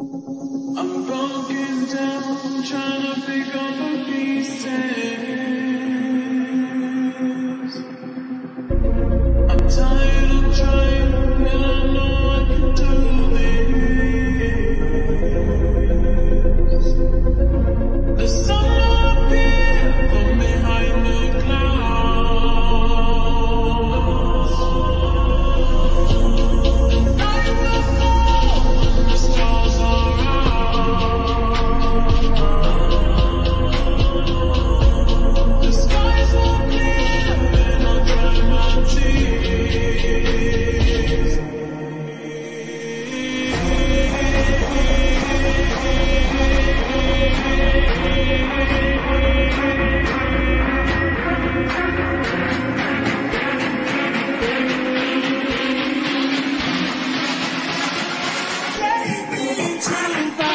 I'm broken down, trying to pick up the pieces. I'm tired of trying, and I know I can do this. The sun up here from behind the clouds. I know. Take me to